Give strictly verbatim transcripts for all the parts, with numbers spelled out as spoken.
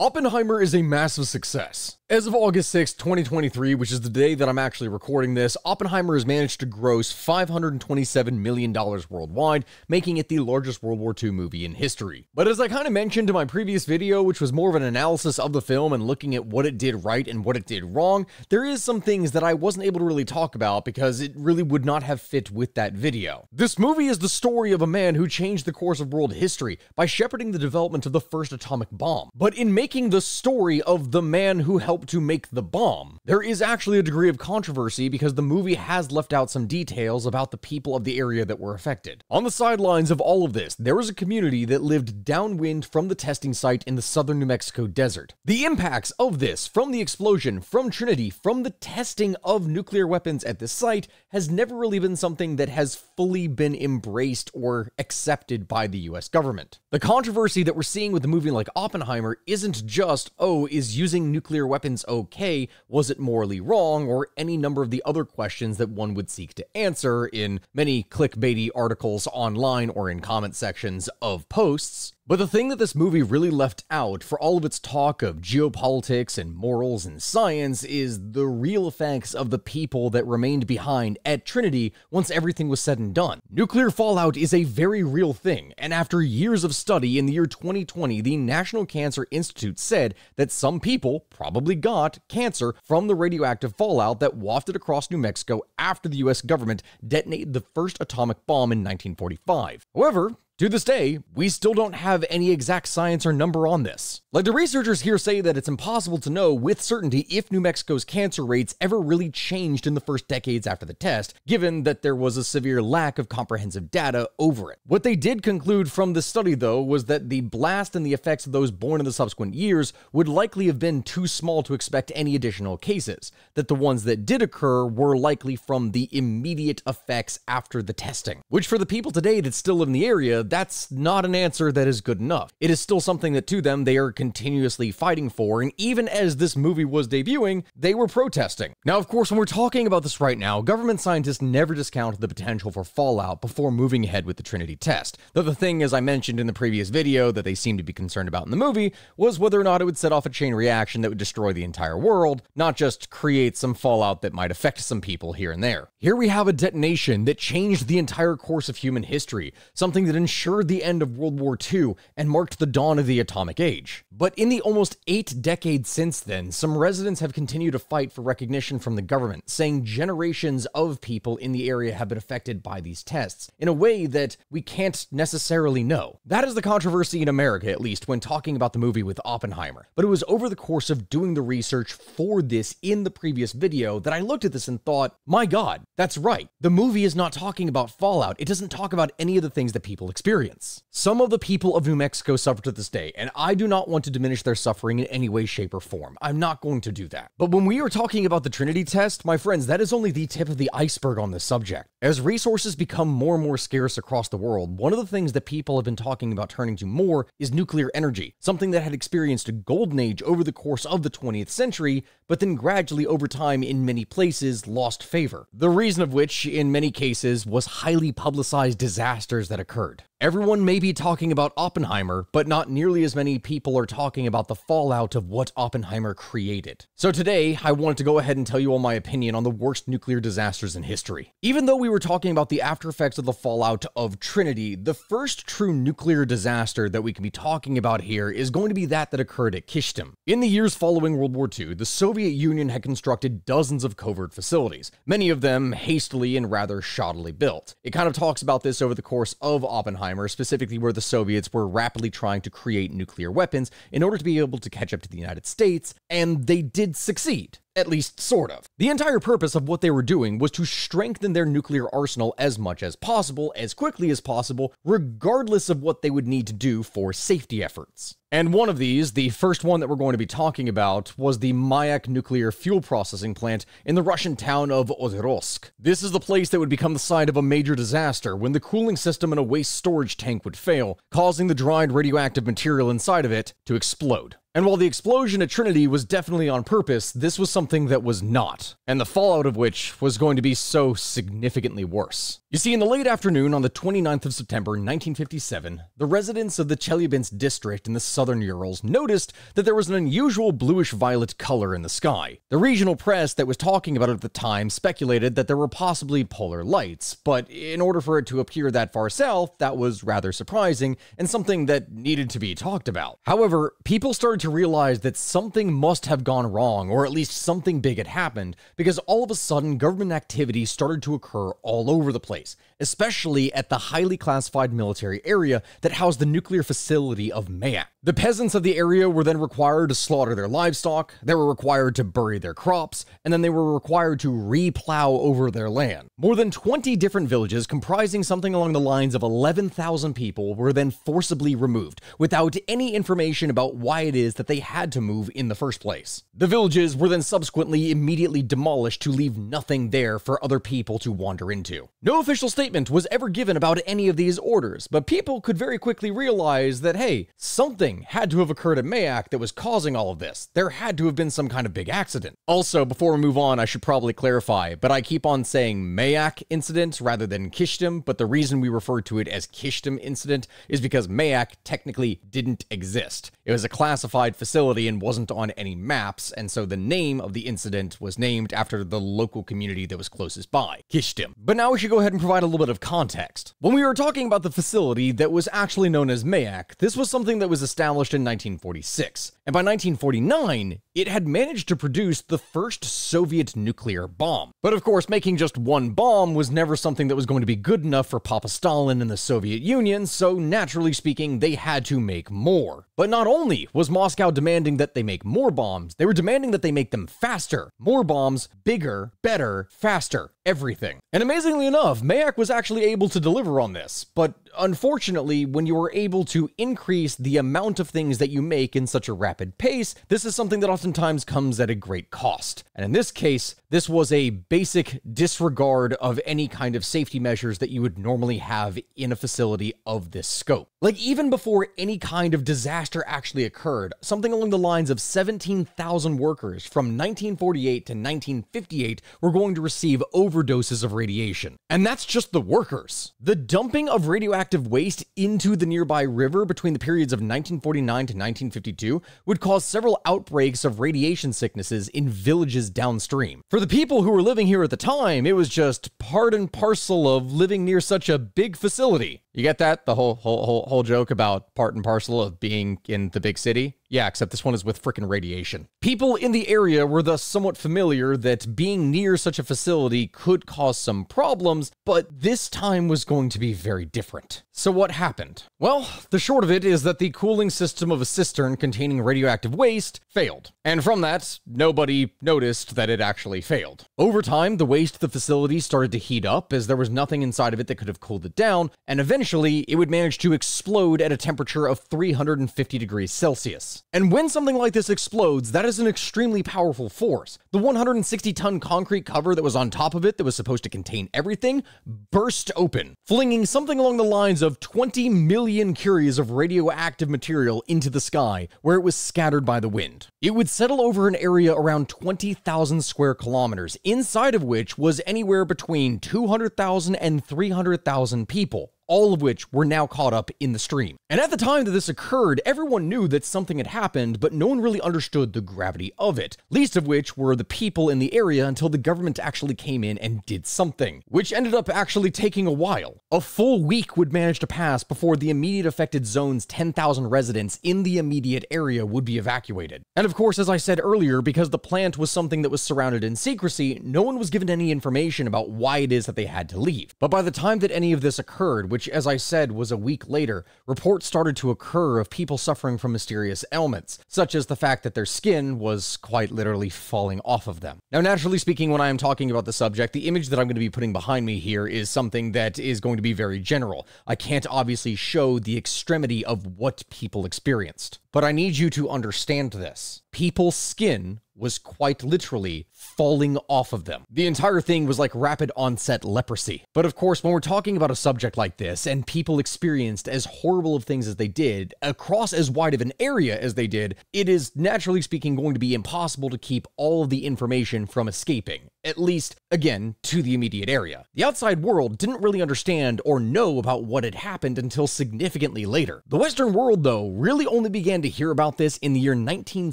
Oppenheimer is a massive success. As of August sixth, twenty twenty-three, which is the day that I'm actually recording this, Oppenheimer has managed to gross five hundred twenty-seven million dollars worldwide, making it the largest World War Two movie in history. But as I kind of mentioned in my previous video, which was more of an analysis of the film and looking at what it did right and what it did wrong, there is some things that I wasn't able to really talk about because it really would not have fit with that video. This movie is the story of a man who changed the course of world history by shepherding the development of the first atomic bomb. But in making the story of the man who helped to make the bomb, there is actually a degree of controversy because the movie has left out some details about the people of the area that were affected. On the sidelines of all of this, there was a community that lived downwind from the testing site in the southern New Mexico desert. The impacts of this, from the explosion, from Trinity, from the testing of nuclear weapons at this site, has never really been something that has fully been embraced or accepted by the U S government. The controversy that we're seeing with a movie like Oppenheimer isn't just, oh, is using nuclear weapons okay? Was it morally wrong? Or any number of the other questions that one would seek to answer in many clickbaity articles online or in comment sections of posts. But the thing that this movie really left out, for all of its talk of geopolitics and morals and science, is the real effects of the people that remained behind at Trinity once everything was said and done. Nuclear fallout is a very real thing, and after years of study, in the year twenty twenty, the National Cancer Institute said that some people probably got cancer from the radioactive fallout that wafted across New Mexico after the U S government detonated the first atomic bomb in nineteen forty-five. However, to this day, we still don't have any exact science or number on this. Like, the researchers here say that it's impossible to know with certainty if New Mexico's cancer rates ever really changed in the first decades after the test, given that there was a severe lack of comprehensive data over it. What they did conclude from this study, though, was that the blast and the effects of those born in the subsequent years would likely have been too small to expect any additional cases, that the ones that did occur were likely from the immediate effects after the testing, which for the people today that still live in the area, that's not an answer that is good enough. It is still something that to them they are continuously fighting for, and even as this movie was debuting, they were protesting. Now, of course, when we're talking about this right now, government scientists never discount the potential for fallout before moving ahead with the Trinity test. Though the thing, as I mentioned in the previous video, that they seemed to be concerned about in the movie was whether or not it would set off a chain reaction that would destroy the entire world, not just create some fallout that might affect some people here and there. Here we have a detonation that changed the entire course of human history, something that ensured ensured the end of World War Two and marked the dawn of the atomic age. But in the almost eight decades since then, some residents have continued to fight for recognition from the government, saying generations of people in the area have been affected by these tests, in a way that we can't necessarily know. That is the controversy in America, at least, when talking about the movie with Oppenheimer. But it was over the course of doing the research for this in the previous video that I looked at this and thought, my God, that's right. The movie is not talking about fallout. It doesn't talk about any of the things that people experience. Experience. Some of the people of New Mexico suffer to this day, and I do not want to diminish their suffering in any way, shape, or form. I'm not going to do that. But when we are talking about the Trinity test, my friends, that is only the tip of the iceberg on this subject. As resources become more and more scarce across the world, one of the things that people have been talking about turning to more is nuclear energy, something that had experienced a golden age over the course of the twentieth century, but then gradually over time in many places lost favor. The reason of which, in many cases, was highly publicized disasters that occurred. Everyone may be talking about Oppenheimer, but not nearly as many people are talking about the fallout of what Oppenheimer created. So today, I wanted to go ahead and tell you all my opinion on the worst nuclear disasters in history. Even though we were talking about the after effects of the fallout of Trinity, the first true nuclear disaster that we can be talking about here is going to be that that occurred at Kyshtym. In the years following World War Two, the Soviet Union had constructed dozens of covert facilities, many of them hastily and rather shoddily built. It kind of talks about this over the course of Oppenheimer, specifically where the Soviets were rapidly trying to create nuclear weapons in order to be able to catch up to the United States, and they did succeed. At least, sort of. The entire purpose of what they were doing was to strengthen their nuclear arsenal as much as possible, as quickly as possible, regardless of what they would need to do for safety efforts. And one of these, the first one that we're going to be talking about, was the Mayak nuclear fuel processing plant in the Russian town of Ozersk. This is the place that would become the site of a major disaster when the cooling system in a waste storage tank would fail, causing the dried radioactive material inside of it to explode. And while the explosion at Trinity was definitely on purpose, this was something that was not, and the fallout of which was going to be so significantly worse. You see, in the late afternoon on the twenty-ninth of September nineteen fifty-seven, the residents of the Chelyabinsk district in the southern Urals noticed that there was an unusual bluish-violet color in the sky. The regional press that was talking about it at the time speculated that there were possibly polar lights, but in order for it to appear that far south, that was rather surprising and something that needed to be talked about. However, people started to realize that something must have gone wrong, or at least something big had happened, because all of a sudden government activity started to occur all over the place, especially at the highly classified military area that housed the nuclear facility of Mayak. The peasants of the area were then required to slaughter their livestock, they were required to bury their crops, and then they were required to re-plow over their land. More than twenty different villages comprising something along the lines of eleven thousand people were then forcibly removed, without any information about why it is that they had to move in the first place. The villages were then subsequently immediately demolished to leave nothing there for other people to wander into. No official statement was ever given about any of these orders, but people could very quickly realize that, hey, something had to have occurred at Mayak that was causing all of this. There had to have been some kind of big accident. Also, before we move on, I should probably clarify, but I keep on saying Mayak incident rather than Kyshtym, but the reason we refer to it as Kyshtym incident is because Mayak technically didn't exist. It was a classified facility and wasn't on any maps, and so the name of the incident was named after the local community that was closest by, Kyshtym. But now we should go ahead and provide a little bit of context. When we were talking about the facility that was actually known as Mayak, this was something that was established Established in nineteen forty-six, and by nineteen forty-nine, it had managed to produce the first Soviet nuclear bomb. But of course, making just one bomb was never something that was going to be good enough for Papa Stalin and the Soviet Union, so naturally speaking, they had to make more. But not only was Moscow demanding that they make more bombs, they were demanding that they make them faster. More bombs, bigger, better, faster, everything. And amazingly enough, Mayak was actually able to deliver on this, but unfortunately, when you are able to increase the amount of things that you make in such a rapid pace, this is something that oftentimes comes at a great cost. And in this case, this was a basic disregard of any kind of safety measures that you would normally have in a facility of this scope. Like, even before any kind of disaster actually occurred, something along the lines of seventeen thousand workers from nineteen forty-eight to nineteen fifty-eight were going to receive overdoses of radiation. And that's just the workers. The dumping of radioactive waste into the nearby river between the periods of nineteen forty-nine to nineteen fifty-two would cause several outbreaks of radiation sicknesses in villages downstream. For the people who were living here at the time, it was just part and parcel of living near such a big facility. You get that? The whole whole whole whole joke about part and parcel of being in the big city? Yeah, except this one is with frickin' radiation. People in the area were thus somewhat familiar that being near such a facility could cause some problems, but this time was going to be very different. So what happened? Well, the short of it is that the cooling system of a cistern containing radioactive waste failed. And from that, nobody noticed that it actually failed. Over time, the waste of the facility started to heat up as there was nothing inside of it that could have cooled it down, and eventually it would manage to explode at a temperature of three hundred fifty degrees Celsius. And when something like this explodes, that is an extremely powerful force. The one hundred sixty ton concrete cover that was on top of it that was supposed to contain everything burst open, flinging something along the lines of twenty million curies of radioactive material into the sky, where it was scattered by the wind. It would settle over an area around twenty thousand square kilometers, inside of which was anywhere between two hundred thousand and three hundred thousand people, all of which were now caught up in the stream. And at the time that this occurred, everyone knew that something had happened, but no one really understood the gravity of it, least of which were the people in the area until the government actually came in and did something, which ended up actually taking a while. A full week would manage to pass before the immediate affected zone's ten thousand residents in the immediate area would be evacuated. And of course, as I said earlier, because the plant was something that was surrounded in secrecy, no one was given any information about why it is that they had to leave. But by the time that any of this occurred, which, as I said, was a week later, reports started to occur of people suffering from mysterious ailments, such as the fact that their skin was quite literally falling off of them. Now, naturally speaking, when I am talking about the subject, the image that I'm going to be putting behind me here is something that is going to be very general. I can't obviously show the extremity of what people experienced, but I need you to understand this. People's skin was quite literally falling off of them. The entire thing was like rapid onset leprosy. But of course, when we're talking about a subject like this, and people experienced as horrible of things as they did, across as wide of an area as they did, it is naturally speaking going to be impossible to keep all of the information from escaping. at least, again, to the immediate area. The outside world didn't really understand or know about what had happened until significantly later. The Western world, though, really only began to hear about this in the year nineteen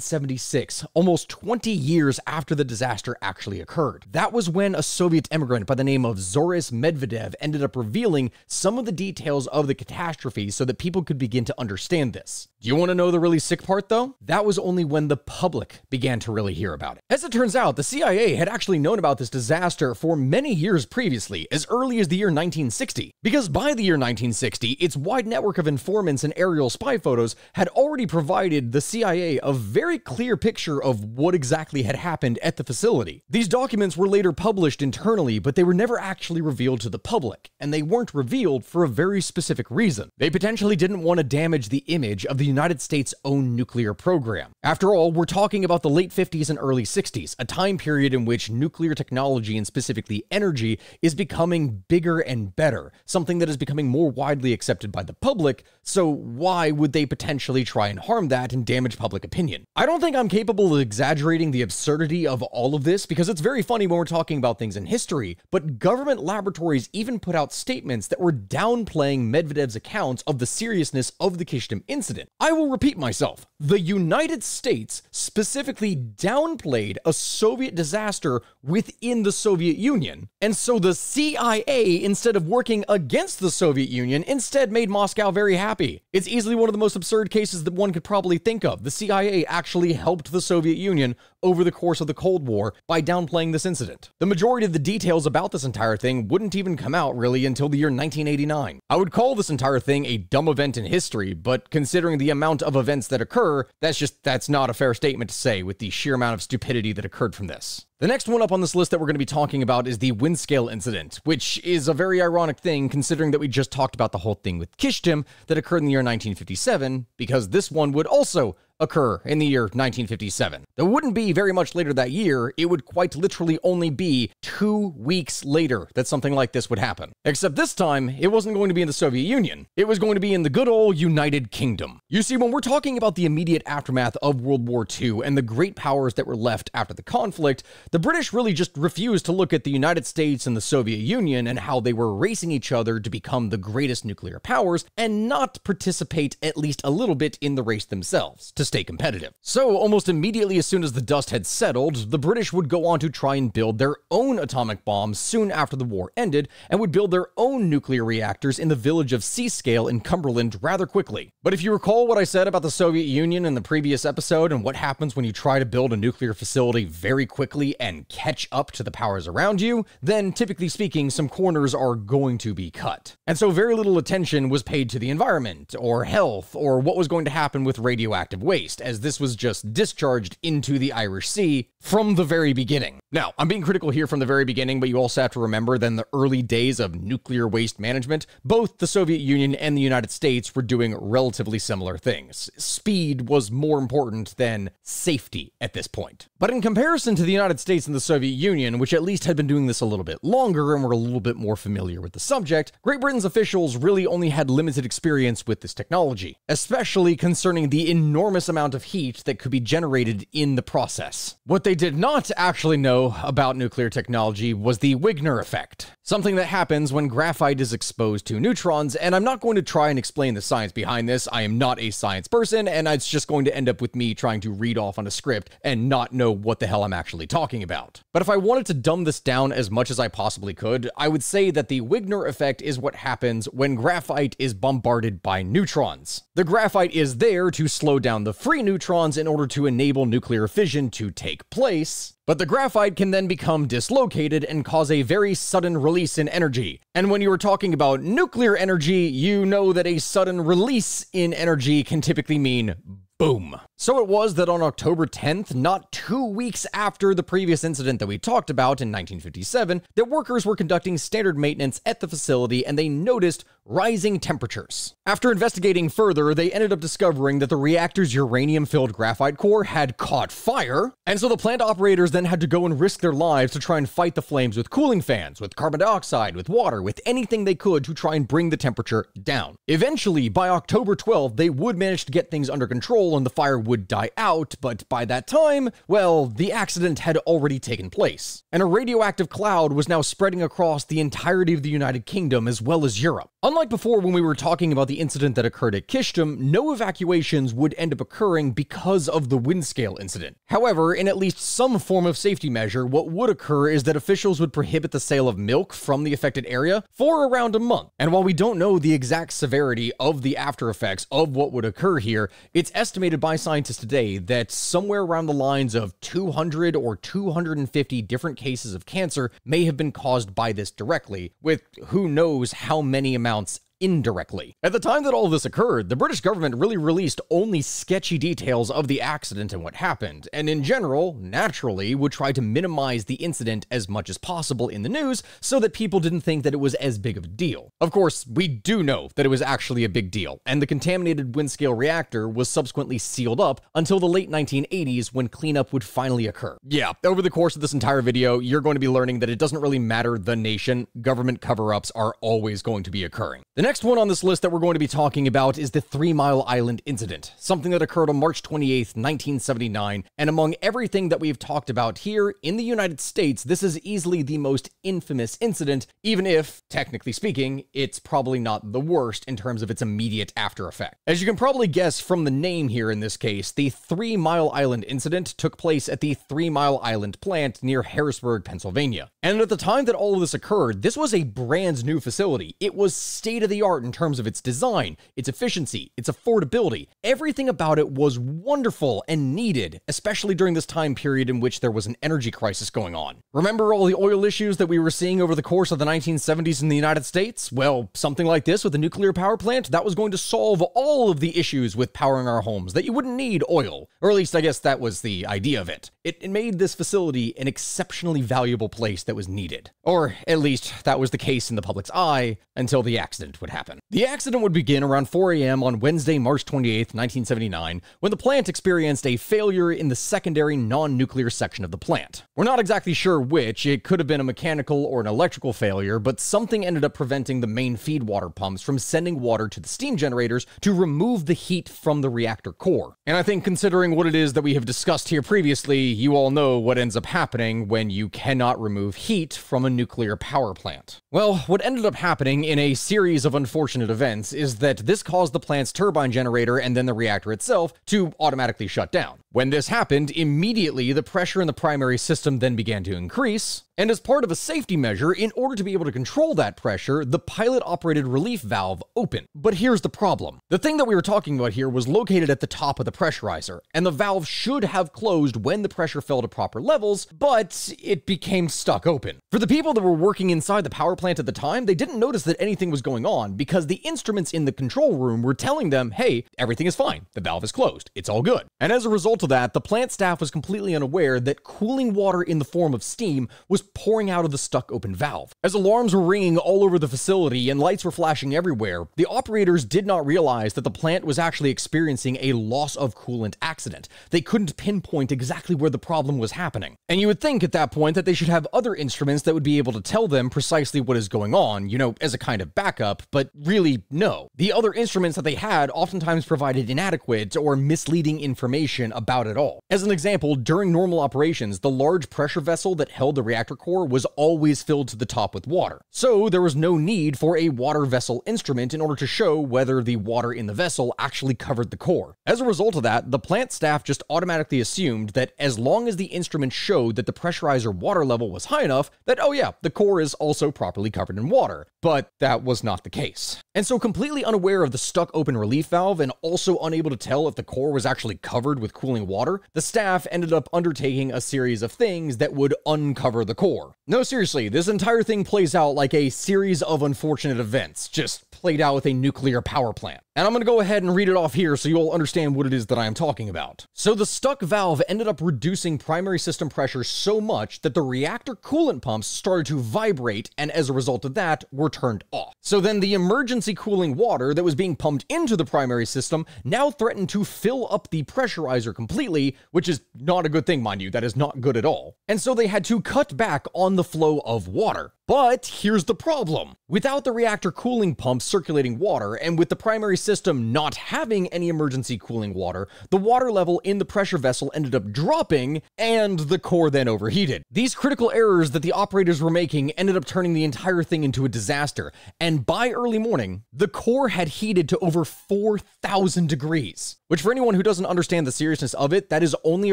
seventy-six, almost twenty years after the disaster actually occurred. That was when a Soviet immigrant by the name of Zoris Medvedev ended up revealing some of the details of the catastrophe so that people could begin to understand this. Do you want to know the really sick part, though? That was only when the public began to really hear about it. As it turns out, the C I A had actually known about this disaster for many years previously, as early as the year nineteen sixty, because by the year nineteen sixty, its wide network of informants and aerial spy photos had already provided the C I A a very clear picture of what exactly had happened at the facility. These documents were later published internally, but they were never actually revealed to the public, and they weren't revealed for a very specific reason. They potentially didn't want to damage the image of the United States' own nuclear program. After all, we're talking about the late fifties and early sixties, a time period in which nuclear technology, and specifically energy, is becoming bigger and better, something that is becoming more widely accepted by the public, so why would they potentially try and harm that and damage public opinion? I don't think I'm capable of exaggerating the absurdity of all of this, because it's very funny when we're talking about things in history, but government laboratories even put out statements that were downplaying Medvedev's accounts of the seriousness of the Kyshtym incident. I will repeat myself. The United States specifically downplayed a Soviet disaster within the Soviet Union, and so the C I A, instead of working against the Soviet Union, instead made Moscow very happy. It's easily one of the most absurd cases that one could probably think of. The C I A actually helped the Soviet Union over the course of the Cold War by downplaying this incident. The majority of the details about this entire thing wouldn't even come out really until the year nineteen eighty-nine. I would call this entire thing a dumb event in history, but considering the amount of events that occur, that's just, that's not a fair statement to say with the sheer amount of stupidity that occurred from this. The next one up on this list that we're going to be talking about is the Windscale incident, which is a very ironic thing considering that we just talked about the whole thing with Kyshtym that occurred in the year nineteen fifty-seven, because this one would also occur in the year nineteen fifty-seven. There wouldn't be very much later that year. It would quite literally only be two weeks later that something like this would happen. Except this time, it wasn't going to be in the Soviet Union. It was going to be in the good old United Kingdom. You see, when we're talking about the immediate aftermath of World War Two and the great powers that were left after the conflict, the British really just refused to look at the United States and the Soviet Union and how they were racing each other to become the greatest nuclear powers and not participate at least a little bit in the race themselves to stay competitive. So almost immediately as soon as the dust had settled, the British would go on to try and build their own atomic bombs soon after the war ended and would build their own nuclear reactors in the village of Seascale in Cumberland rather quickly. But if you recall what I said about the Soviet Union in the previous episode and what happens when you try to build a nuclear facility very quickly and catch up to the powers around you, then typically speaking, some corners are going to be cut. And so very little attention was paid to the environment or health or what was going to happen with radioactive waste, as this was just discharged into the Irish Sea from the very beginning. Now, I'm being critical here from the very beginning, but you also have to remember that in the early days of nuclear waste management, both the Soviet Union and the United States were doing relatively similar things. Speed was more important than safety at this point. But in comparison to the United States and the Soviet Union, which at least had been doing this a little bit longer and were a little bit more familiar with the subject, Great Britain's officials really only had limited experience with this technology, especially concerning the enormous amount of heat that could be generated in the process. What they did not actually know about nuclear technology was the Wigner effect, something that happens when graphite is exposed to neutrons, and I'm not going to try and explain the science behind this. I am not a science person, and it's just going to end up with me trying to read off on a script and not know what the hell I'm actually talking about. But if I wanted to dumb this down as much as I possibly could, I would say that the Wigner effect is what happens when graphite is bombarded by neutrons. The graphite is there to slow down the free neutrons in order to enable nuclear fission to take place, but the graphite can then become dislocated and cause a very sudden release in energy. And when you are talking about nuclear energy, you know that a sudden release in energy can typically mean boom. So it was that on October tenth, not two weeks after the previous incident that we talked about in nineteen fifty-seven, that workers were conducting standard maintenance at the facility and they noticed rising temperatures. After investigating further, they ended up discovering that the reactor's uranium-filled graphite core had caught fire, and so the plant operators then had to go and risk their lives to try and fight the flames with cooling fans, with carbon dioxide, with water, with anything they could to try and bring the temperature down. Eventually, by October twelfth, they would manage to get things under control and the fire would would die out, but by that time, well, the accident had already taken place, and a radioactive cloud was now spreading across the entirety of the United Kingdom as well as Europe. Unlike before when we were talking about the incident that occurred at Kyshtym, no evacuations would end up occurring because of the Windscale incident. However, in at least some form of safety measure, what would occur is that officials would prohibit the sale of milk from the affected area for around a month. And while we don't know the exact severity of the after effects of what would occur here, it's estimated by scientists today that somewhere around the lines of two hundred or two hundred fifty different cases of cancer may have been caused by this directly, with who knows how many amounts indirectly. At the time that all this occurred, the British government really released only sketchy details of the accident and what happened, and in general, naturally, would try to minimize the incident as much as possible in the news so that people didn't think that it was as big of a deal. Of course, we do know that it was actually a big deal, and the contaminated Windscale reactor was subsequently sealed up until the late nineteen eighties when cleanup would finally occur. Yeah, over the course of this entire video, you're going to be learning that it doesn't really matter the nation, government cover-ups are always going to be occurring. The next Next one on this list that we're going to be talking about is the Three Mile Island incident, something that occurred on March twenty-eighth, nineteen seventy-nine, and among everything that we've talked about here in the United States, this is easily the most infamous incident, even if, technically speaking, it's probably not the worst in terms of its immediate after effect. As you can probably guess from the name here in this case, the Three Mile Island incident took place at the Three Mile Island plant near Harrisburg, Pennsylvania. And at the time that all of this occurred, this was a brand new facility. It was state of the art in terms of its design, its efficiency, its affordability. Everything about it was wonderful and needed, especially during this time period in which there was an energy crisis going on. Remember all the oil issues that we were seeing over the course of the nineteen seventies in the United States? Well, something like this with a nuclear power plant, that was going to solve all of the issues with powering our homes, that you wouldn't need oil. Or at least I guess that was the idea of it. It, it made this facility an exceptionally valuable place that was needed. Or at least that was the case in the public's eye until the accident would happen. The accident would begin around four A M on Wednesday, March twenty-eighth, nineteen seventy-nine, when the plant experienced a failure in the secondary non-nuclear section of the plant. We're not exactly sure which. It could have been a mechanical or an electrical failure, but something ended up preventing the main feed water pumps from sending water to the steam generators to remove the heat from the reactor core. And I think considering what it is that we have discussed here previously, you all know what ends up happening when you cannot remove heat from a nuclear power plant. Well, what ended up happening in a series of Of unfortunate events is that this caused the plant's turbine generator and then the reactor itself to automatically shut down. When this happened, immediately the pressure in the primary system then began to increase, and as part of a safety measure, in order to be able to control that pressure, the pilot-operated relief valve opened. But here's the problem. The thing that we were talking about here was located at the top of the pressurizer, and the valve should have closed when the pressure fell to proper levels, but it became stuck open. For the people that were working inside the power plant at the time, they didn't notice that anything was going on because the instruments in the control room were telling them, hey, everything is fine, the valve is closed, it's all good. And as a result of that, the plant staff was completely unaware that cooling water in the form of steam was pouring out of the stuck open valve. As alarms were ringing all over the facility and lights were flashing everywhere, the operators did not realize that the plant was actually experiencing a loss of coolant accident. They couldn't pinpoint exactly where the problem was happening. And you would think at that point that they should have other instruments that would be able to tell them precisely what is going on, you know, as a kind of backup, but really, no. The other instruments that they had oftentimes provided inadequate or misleading information about at all. As an example, during normal operations, the large pressure vessel that held the reactor core was always filled to the top with water. So there was no need for a water vessel instrument in order to show whether the water in the vessel actually covered the core. As a result of that, the plant staff just automatically assumed that as long as the instrument showed that the pressurizer water level was high enough, that, oh yeah, the core is also properly covered in water. But that was not the case. And so completely unaware of the stuck open relief valve and also unable to tell if the core was actually covered with cooling water, the staff ended up undertaking a series of things that would uncover the core. No, seriously, this entire thing plays out like a series of unfortunate events, just played out with a nuclear power plant. And I'm going to go ahead and read it off here so you all understand what it is that I am talking about. So the stuck valve ended up reducing primary system pressure so much that the reactor coolant pumps started to vibrate, and as a result of that, were turned off. So then the emergency cooling water that was being pumped into the primary system now threatened to fill up the pressurizer completely, which is not a good thing, mind you. That is not good at all. And so they had to cut back on the flow of water. But here's the problem. Without the reactor cooling pump circulating water, and with the primary system not having any emergency cooling water, the water level in the pressure vessel ended up dropping, and the core then overheated. These critical errors that the operators were making ended up turning the entire thing into a disaster, and by early morning, the core had heated to over four thousand degrees. Which, for anyone who doesn't understand the seriousness of it, that is only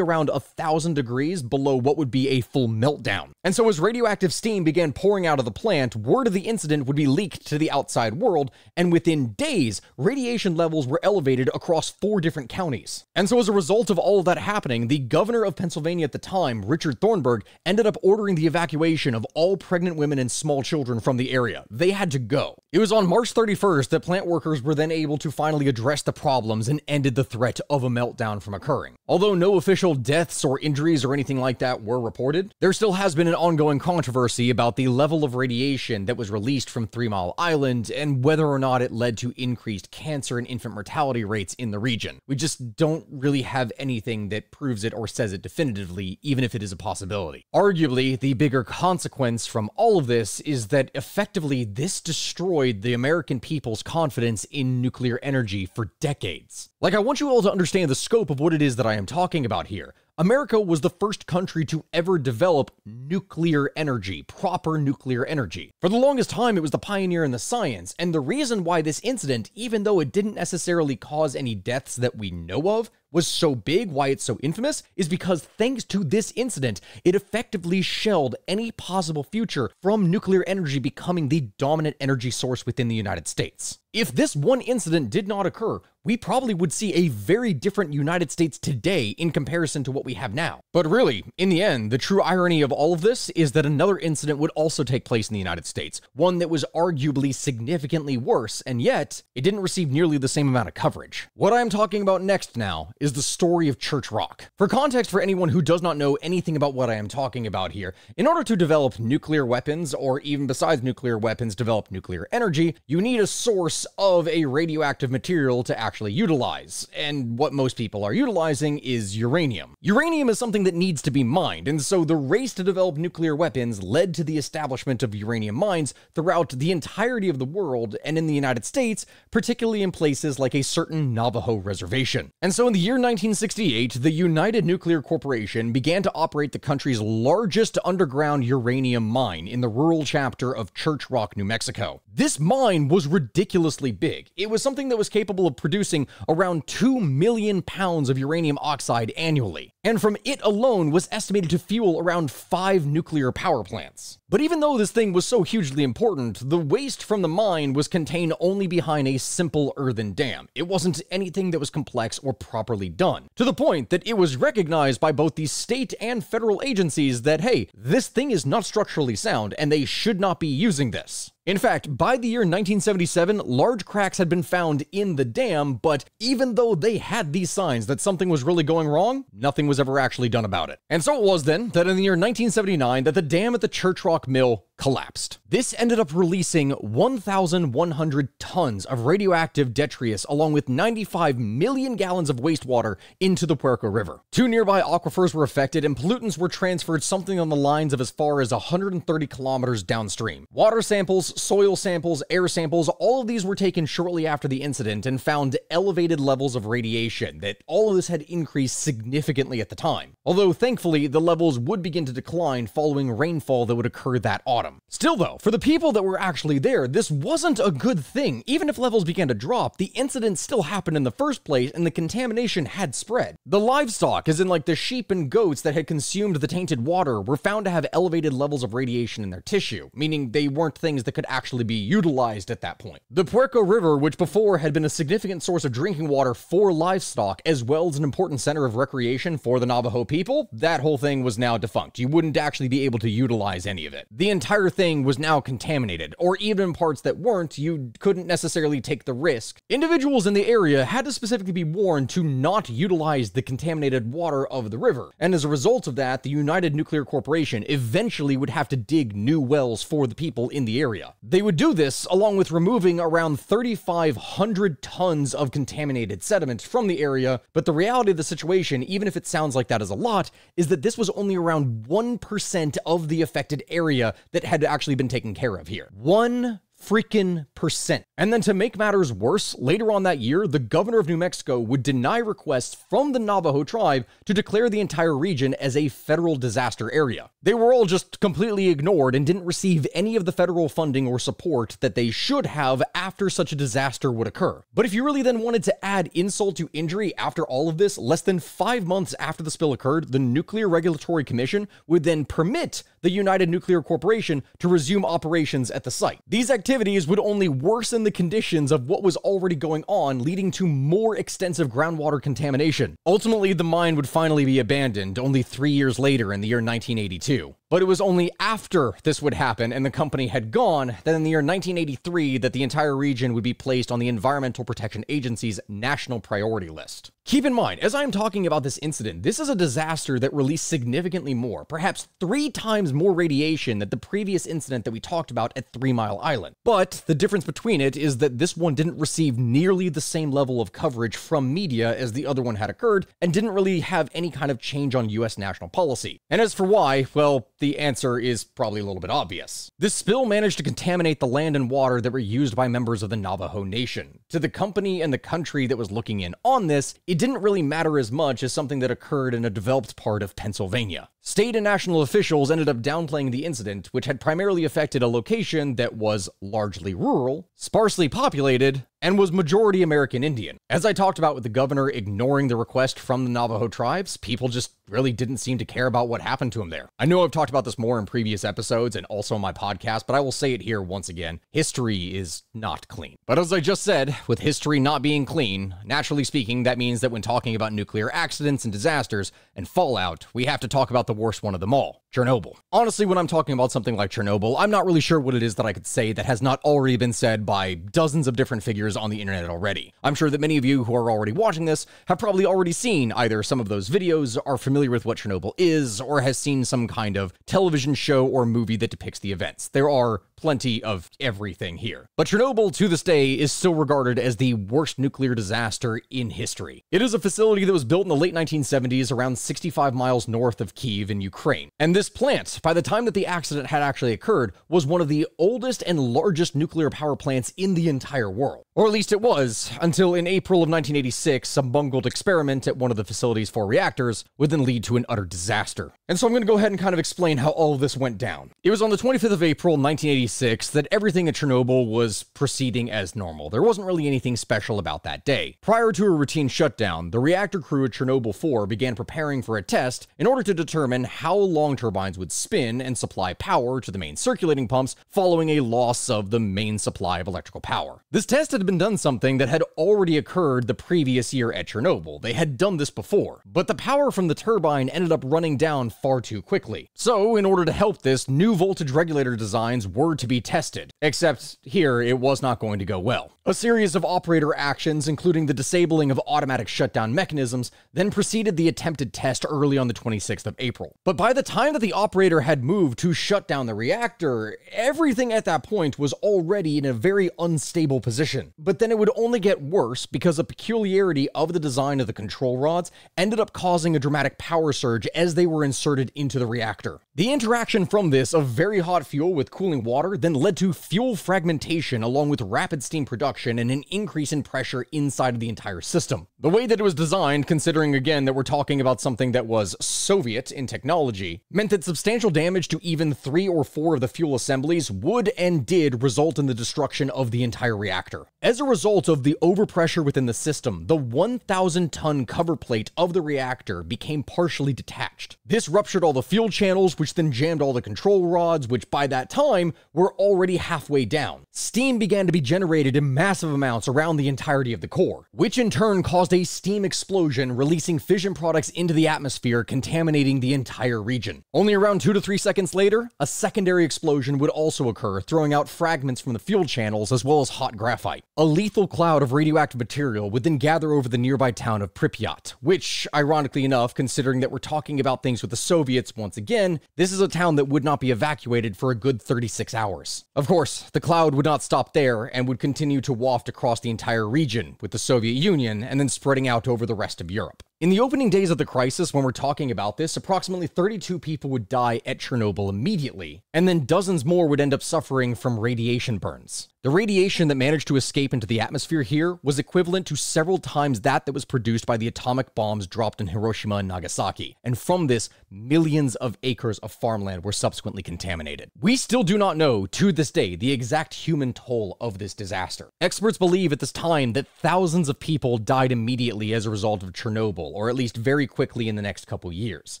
around one thousand degrees below what would be a full meltdown. And so as radioactive steam began pouring out of the plant, word of the incident would be leaked to the outside world, and within days, radiation levels were elevated across four different counties. And so as a result of all of that happening, the governor of Pennsylvania at the time, Richard Thornburgh, ended up ordering the evacuation of all pregnant women and small children from the area. They had to go. It was on March thirty-first that plant workers were then able to finally address the problems and ended the threat of a meltdown from occurring. Although no official deaths or injuries or anything like that were reported, there still has been an ongoing controversy about the level of radiation that was released from Three Mile Island and whether or not it led to increased cancer and infant mortality rates in the region. We just don't really have anything that proves it or says it definitively, even if it is a possibility. Arguably, the bigger consequence from all of this is that effectively this destroyed the American people's confidence in nuclear energy for decades. Like, I want you all to understand the scope of what it is that I am talking about here. America was the first country to ever develop nuclear energy, proper nuclear energy. For the longest time, it was the pioneer in the science, and the reason why this incident, even though it didn't necessarily cause any deaths that we know of, was so big, why it's so infamous, is because thanks to this incident, it effectively shelled any possible future from nuclear energy becoming the dominant energy source within the United States. If this one incident did not occur, we probably would see a very different United States today in comparison to what we have now. But really, in the end, the true irony of all of this is that another incident would also take place in the United States, one that was arguably significantly worse, and yet, it didn't receive nearly the same amount of coverage. What I'm talking about next now is the story of Church Rock. For context for anyone who does not know anything about what I am talking about here, in order to develop nuclear weapons, or even besides nuclear weapons, develop nuclear energy, you need a source of a radioactive material to actually utilize, and what most people are utilizing is uranium. Uranium is something that needs to be mined, and so the race to develop nuclear weapons led to the establishment of uranium mines throughout the entirety of the world and in the United States, particularly in places like a certain Navajo reservation. And so in the year nineteen sixty-eight, the United Nuclear Corporation began to operate the country's largest underground uranium mine in the rural chapter of Church Rock, New Mexico. This mine was ridiculously big. It was something that was capable of producing around two million pounds of uranium oxide annually, and from it alone was estimated to fuel around five nuclear power plants. But even though this thing was so hugely important, the waste from the mine was contained only behind a simple earthen dam. It wasn't anything that was complex or properly done, to the point that it was recognized by both the state and federal agencies that, hey, this thing is not structurally sound and they should not be using this. In fact, by the year nineteen seventy-seven, large cracks had been found in the dam, but even though they had these signs that something was really going wrong, nothing was ever actually done about it. And so it was then that in the year nineteen seventy-nine that the dam at the Church Rock Mill collapsed. This ended up releasing one thousand one hundred tons of radioactive detritus along with ninety-five million gallons of wastewater into the Puerco River. Two nearby aquifers were affected and pollutants were transferred something on the lines of as far as one hundred thirty kilometers downstream. Water samples, soil samples, air samples, all of these were taken shortly after the incident and found elevated levels of radiation, that all of this had increased significantly at the time. Although thankfully, the levels would begin to decline following rainfall that would occur that autumn. Still though, for the people that were actually there, this wasn't a good thing. Even if levels began to drop, the incident still happened in the first place and the contamination had spread. The livestock, as in like the sheep and goats that had consumed the tainted water, were found to have elevated levels of radiation in their tissue, meaning they weren't things that could actually be utilized at that point. The Puerco River, which before had been a significant source of drinking water for livestock, as well as an important center of recreation for the Navajo people, that whole thing was now defunct. You wouldn't actually be able to utilize any of it. The entire thing was now contaminated, or even parts that weren't, you couldn't necessarily take the risk. Individuals in the area had to specifically be warned to not utilize the contaminated water of the river, and as a result of that, the United Nuclear Corporation eventually would have to dig new wells for the people in the area. Russia. They would do this along with removing around thirty-five hundred tons of contaminated sediment from the area, but the reality of the situation, even if it sounds like that is a lot, is that this was only around one percent of the affected area that had actually been taken care of here. One freaking percent. And then to make matters worse, later on that year, the governor of New Mexico would deny requests from the Navajo tribe to declare the entire region as a federal disaster area. They were all just completely ignored and didn't receive any of the federal funding or support that they should have after such a disaster would occur. But if you really then wanted to add insult to injury after all of this, less than five months after the spill occurred, the Nuclear Regulatory Commission would then permit the United Nuclear Corporation to resume operations at the site. These activities Activities would only worsen the conditions of what was already going on, leading to more extensive groundwater contamination. Ultimately, the mine would finally be abandoned only three years later in the year nineteen eighty-two. But it was only after this would happen and the company had gone that in the year nineteen eighty-three that the entire region would be placed on the Environmental Protection Agency's national priority list. Keep in mind, as I am talking about this incident, this is a disaster that released significantly more, perhaps three times more radiation than the previous incident that we talked about at Three Mile Island. But the difference between it is that this one didn't receive nearly the same level of coverage from media as the other one had occurred and didn't really have any kind of change on U S national policy. And as for why, well, the answer is probably a little bit obvious. This spill managed to contaminate the land and water that were used by members of the Navajo Nation. To the company and the country that was looking in on this, it didn't really matter as much as something that occurred in a developed part of Pennsylvania. State and national officials ended up downplaying the incident, which had primarily affected a location that was largely rural, sparsely populated, and was majority American Indian. As I talked about with the governor ignoring the request from the Navajo tribes, people just really didn't seem to care about what happened to him there. I know I've talked about this more in previous episodes and also my podcast, but I will say it here once again, history is not clean. But as I just said, with history not being clean, naturally speaking, that means that when talking about nuclear accidents and disasters and fallout, we have to talk about the worst one of them all, Chernobyl. Honestly, when I'm talking about something like Chernobyl, I'm not really sure what it is that I could say that has not already been said by dozens of different figures on the internet already. I'm sure that many of you who are already watching this have probably already seen either some of those videos, are familiar with what Chernobyl is, or has seen some kind of television show or movie that depicts the events. There are plenty of everything here. But Chernobyl, to this day, is still regarded as the worst nuclear disaster in history. It is a facility that was built in the late nineteen seventies, around sixty-five miles north of Kyiv in Ukraine. And this plant, by the time that the accident had actually occurred, was one of the oldest and largest nuclear power plants in the entire world. Or at least it was, until in April of nineteen eighty-six, some bungled experiment at one of the facility's four reactors would then lead to an utter disaster. And so I'm going to go ahead and kind of explain how all of this went down. It was on the twenty-fifth of April, nineteen eighty-six, that everything at Chernobyl was proceeding as normal. There wasn't really anything special about that day. Prior to a routine shutdown, the reactor crew at Chernobyl four began preparing for a test in order to determine how long turbines would spin and supply power to the main circulating pumps following a loss of the main supply of electrical power. This test had been done something that had already occurred the previous year at Chernobyl. They had done this before, but the power from the turbine ended up running down far too quickly. So in order to help this, new voltage regulator designs were to be tested, except here it was not going to go well. A series of operator actions, including the disabling of automatic shutdown mechanisms, then preceded the attempted test early on the twenty-sixth of April. But by the time that the operator had moved to shut down the reactor, everything at that point was already in a very unstable position. But then it would only get worse because a peculiarity of the design of the control rods ended up causing a dramatic power surge as they were inserted into the reactor. The interaction from this of very hot fuel with cooling water then led to fuel fragmentation along with rapid steam production and an increase in pressure inside of the entire system. The way that it was designed, considering again that we're talking about something that was Soviet in technology, meant that substantial damage to even three or four of the fuel assemblies would and did result in the destruction of the entire reactor. As a result of the overpressure within the system, the one thousand ton cover plate of the reactor became partially detached. This ruptured all the fuel channels, which then jammed all the control rods, which by that time were already halfway down. Steam began to be generated in massive amounts around the entirety of the core, which in turn caused a steam explosion, releasing fission products into the atmosphere, contaminating the entire region. Only around two to three seconds later, a secondary explosion would also occur, throwing out fragments from the fuel channels as well as hot graphite. A lethal cloud of radioactive material would then gather over the nearby town of Pripyat, which, ironically enough, considering that we're talking about things with the Soviets once again, this is a town that would not be evacuated for a good thirty-six hours. Of course, the cloud would not stop there and would continue to waft across the entire region with the Soviet Union and then spreading out over the rest of Europe. In the opening days of the crisis, when we're talking about this, approximately thirty-two people would die at Chernobyl immediately, and then dozens more would end up suffering from radiation burns. The radiation that managed to escape into the atmosphere here was equivalent to several times that that was produced by the atomic bombs dropped in Hiroshima and Nagasaki, and from this, millions of acres of farmland were subsequently contaminated. We still do not know, to this day, the exact human toll of this disaster. Experts believe at this time that thousands of people died immediately as a result of Chernobyl, or at least very quickly in the next couple years.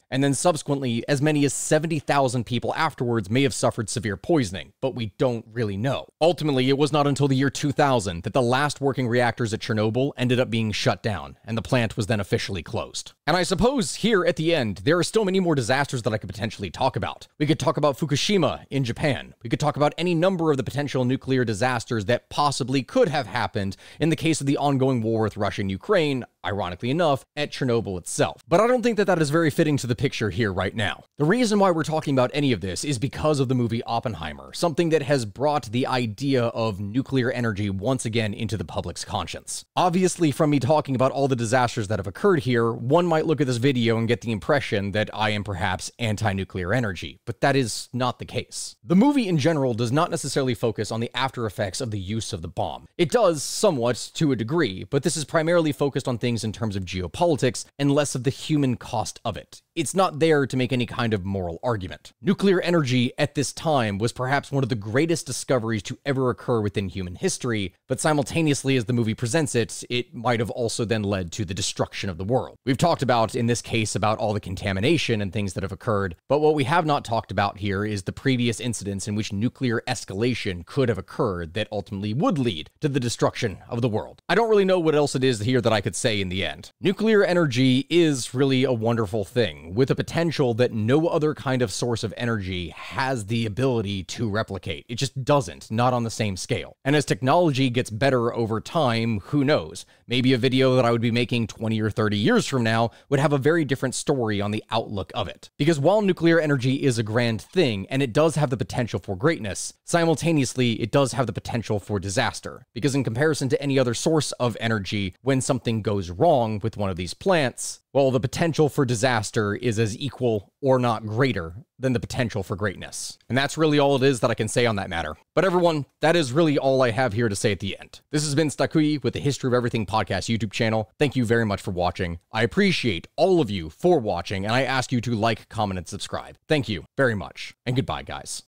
And then subsequently, as many as seventy thousand people afterwards may have suffered severe poisoning, but we don't really know. Ultimately, it was not until the year two thousand that the last working reactors at Chernobyl ended up being shut down, and the plant was then officially closed. And I suppose here at the end, there are still many more disasters that I could potentially talk about. We could talk about Fukushima in Japan. We could talk about any number of the potential nuclear disasters that possibly could have happened in the case of the ongoing war with Russia and Ukraine, ironically enough, at Chernobyl itself. But I don't think that that is very fitting to the picture here right now. The reason why we're talking about any of this is because of the movie Oppenheimer, something that has brought the idea of nuclear energy once again into the public's conscience. Obviously, from me talking about all the disasters that have occurred here, one might look at this video and get the impression that I am perhaps anti-nuclear energy, but that is not the case. The movie in general does not necessarily focus on the after effects of the use of the bomb. It does somewhat to a degree, but this is primarily focused on things in terms of geopolitics and less of the human cost of it. It's not there to make any kind of moral argument. Nuclear energy at this time was perhaps one of the greatest discoveries to ever occur within human history, but simultaneously as the movie presents it, it might have also then led to the destruction of the world. We've talked about, in this case, about all the contamination and things that have occurred, but what we have not talked about here is the previous incidents in which nuclear escalation could have occurred that ultimately would lead to the destruction of the world. I don't really know what else it is here that I could say in the end. Nuclear energy is really a wonderful thing, with a potential that no other kind of source of energy has the ability to replicate. It just doesn't, not on the same scale. And as technology gets better over time, who knows? Maybe a video that I would be making twenty or thirty years from now would have a very different story on the outlook of it. Because while nuclear energy is a grand thing, and it does have the potential for greatness, simultaneously, it does have the potential for disaster. Because in comparison to any other source of energy, when something goes wrong with one of these plants, well, the potential for disaster is as equal or not greater than the potential for greatness. And that's really all it is that I can say on that matter. But everyone, that is really all I have here to say at the end. This has been Stakuyi with the History of Everything Podcast YouTube channel. Thank you very much for watching. I appreciate all of you for watching, and I ask you to like, comment, and subscribe. Thank you very much, and goodbye, guys.